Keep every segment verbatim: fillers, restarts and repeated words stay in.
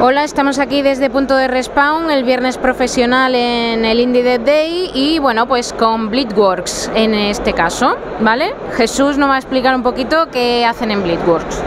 Hola, estamos aquí desde Punto de Respawn, el viernes profesional en el IndieDevDay y bueno, pues con BlitWorks en este caso, ¿vale? Jesús nos va a explicar un poquito qué hacen en BlitWorks.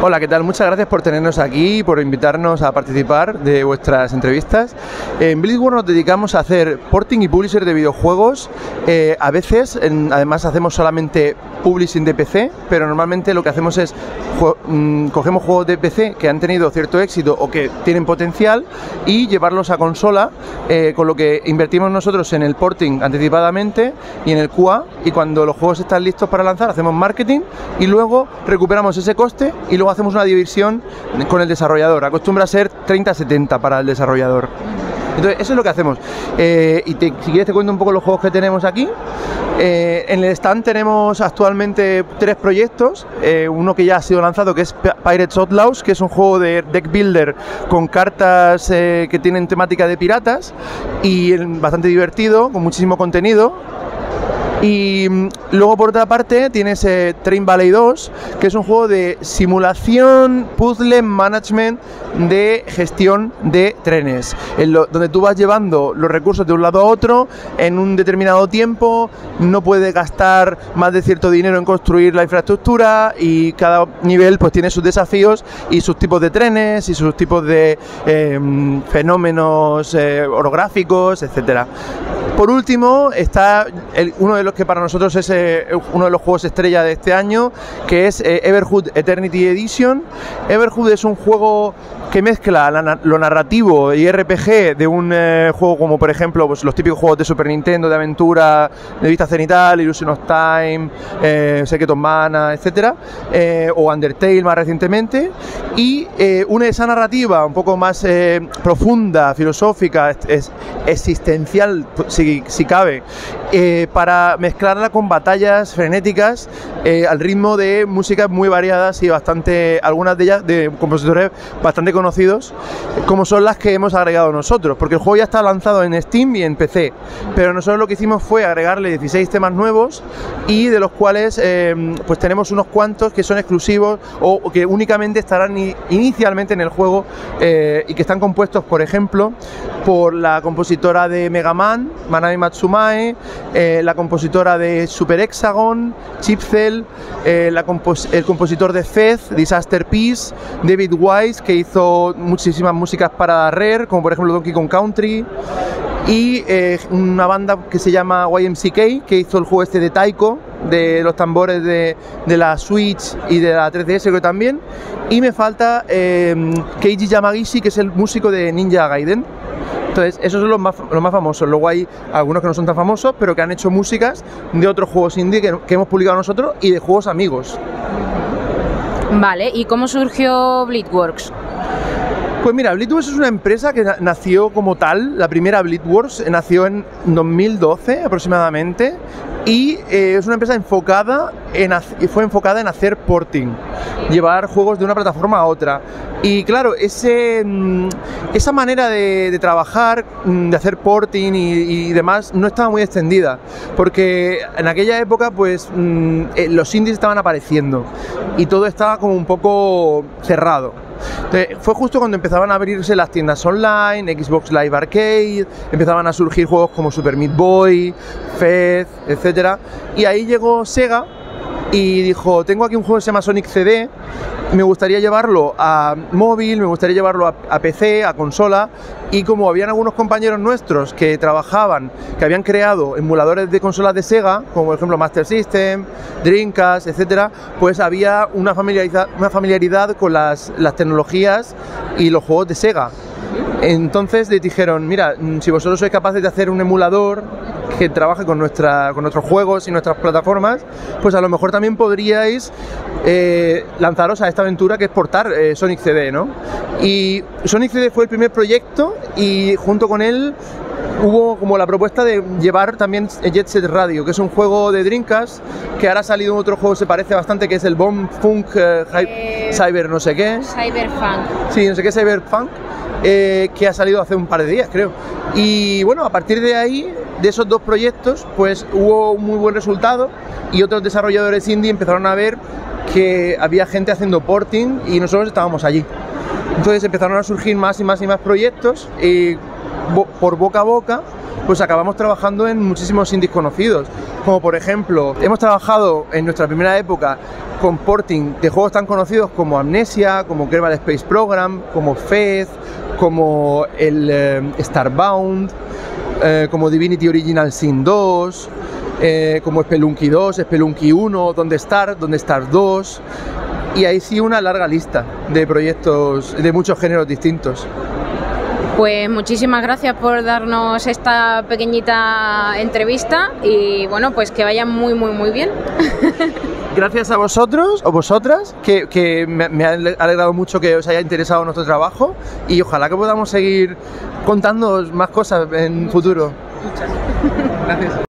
Hola, ¿qué tal? Muchas gracias por tenernos aquí y por invitarnos a participar de vuestras entrevistas. En BlitWorks nos dedicamos a hacer porting y publisher de videojuegos. Eh, a veces, en, además, hacemos solamente publishing de P C, pero normalmente lo que hacemos es jue mmm, cogemos juegos de P C que han tenido cierto éxito o que tienen potencial y llevarlos a consola, eh, con lo que invertimos nosotros en el porting anticipadamente y en el Q A, y cuando los juegos están listos para lanzar hacemos marketing y luego recuperamos ese coste y luego hacemos una división con el desarrollador. Acostumbra a ser treinta setenta para el desarrollador. Entonces, eso es lo que hacemos. Eh, y te, si quieres te cuento un poco los juegos que tenemos aquí. Eh, en el stand tenemos actualmente tres proyectos. Eh, uno que ya ha sido lanzado, que es Pirates Outlaws, que es un juego de deck builder con cartas eh, que tienen temática de piratas y bastante divertido, con muchísimo contenido. Y luego por otra parte tienes eh, Train Valley dos, que es un juego de simulación, puzzle, management de gestión de trenes, en lo, donde tú vas llevando los recursos de un lado a otro en un determinado tiempo, no puedes gastar más de cierto dinero en construir la infraestructura y cada nivel pues tiene sus desafíos y sus tipos de trenes y sus tipos de eh, fenómenos eh, orográficos, etcétera. Por último está el, uno de los que para nosotros es eh, uno de los juegos estrella de este año, que es eh, Everhood Eternity Edition. Everhood es un juego que mezcla la, lo narrativo y R P G de un eh, juego como por ejemplo pues, los típicos juegos de Super Nintendo de aventura, de vista cenital, Illusion of Time, eh, Secret of Mana, etcétera, eh, o Undertale más recientemente, y eh, une esa narrativa un poco más eh, profunda, filosófica, es, es, existencial si, si cabe, eh, para mezclarla con batallas frenéticas eh, al ritmo de músicas muy variadas y bastante, algunas de ellas de compositores bastante conocidos, como son las que hemos agregado nosotros, porque el juego ya está lanzado en Steam y en P C, pero nosotros lo que hicimos fue agregarle dieciséis temas nuevos, y de los cuales eh, pues tenemos unos cuantos que son exclusivos o que únicamente estarán inicialmente en el juego, eh, y que están compuestos por ejemplo por la compositora de Megaman, Manami Matsumae, eh, la compositora de Super Hexagon, Chipzel, eh, la compos el compositor de Fez, Disaster Peace, David Wise, que hizo muchísimas músicas para Rare, como por ejemplo Donkey Kong Country, y eh, una banda que se llama Y M C K, que hizo el juego este de Taiko, de los tambores de, de la Switch y de la tres D S, creo también, y me falta eh, Keiji Yamagishi, que es el músico de Ninja Gaiden. Entonces, esos son los más, los más famosos. Luego hay algunos que no son tan famosos, pero que han hecho músicas de otros juegos indie que, que hemos publicado nosotros y de juegos amigos. Vale, ¿y cómo surgió BlitWorks? Pues mira, BlitWorks es una empresa que nació como tal, la primera BlitWorks nació en dos mil doce aproximadamente, y eh, es una empresa enfocada en, fue enfocada en hacer porting, llevar juegos de una plataforma a otra. Y claro, ese, esa manera de, de trabajar, de hacer porting y, y demás, no estaba muy extendida, porque en aquella época pues los indies estaban apareciendo y todo estaba como un poco cerrado. Entonces, fue justo cuando empezaban a abrirse las tiendas online, Xbox Live Arcade, empezaban a surgir juegos como Super Meat Boy, Fez, etcétera. Y ahí llegó Sega y dijo, tengo aquí un juego que se llama Sonic C D, me gustaría llevarlo a móvil, me gustaría llevarlo a, a P C, a consola, y como habían algunos compañeros nuestros que trabajaban, que habían creado emuladores de consolas de Sega, como por ejemplo Master System, Dreamcast, etcétera, pues había una familiaridad, una familiaridad con las, las tecnologías y los juegos de Sega. Entonces les dijeron, mira, si vosotros sois capaces de hacer un emulador que trabaje con, nuestra, con nuestros juegos y nuestras plataformas, pues a lo mejor también podríais eh, lanzaros a esta aventura que es portar eh, Sonic C D, ¿no? Y Sonic C D fue el primer proyecto, y junto con él hubo como la propuesta de llevar también Jet Set Radio, que es un juego de Dreamcast, que ahora ha salido otro juego que se parece bastante, que es el Bomb Funk, eh, eh, Cyber no sé qué. Cyber Funk. Sí, no sé qué, Cyber Funk. Eh, que ha salido hace un par de días, creo. Y bueno, a partir de ahí, de esos dos proyectos, pues hubo un muy buen resultado, y otros desarrolladores indie empezaron a ver que había gente haciendo porting y nosotros estábamos allí. Entonces empezaron a surgir más y más y más proyectos y bo por boca a boca pues acabamos trabajando en muchísimos indies conocidos, como por ejemplo hemos trabajado en nuestra primera época con porting de juegos tan conocidos como Amnesia, como Kerbal Space Program, como Fez, como el eh, Starbound, eh, como Divinity Original Sin dos, eh, como Spelunky dos, Spelunky uno, Don't Starve, Don't Starve dos... Y ahí sí una larga lista de proyectos de muchos géneros distintos. Pues muchísimas gracias por darnos esta pequeñita entrevista y bueno, pues que vaya muy muy muy bien. Gracias a vosotros o vosotras, que, que me, me ha alegrado mucho que os haya interesado nuestro trabajo y ojalá que podamos seguir contándoos más cosas en muchas, futuro. Muchas. Gracias.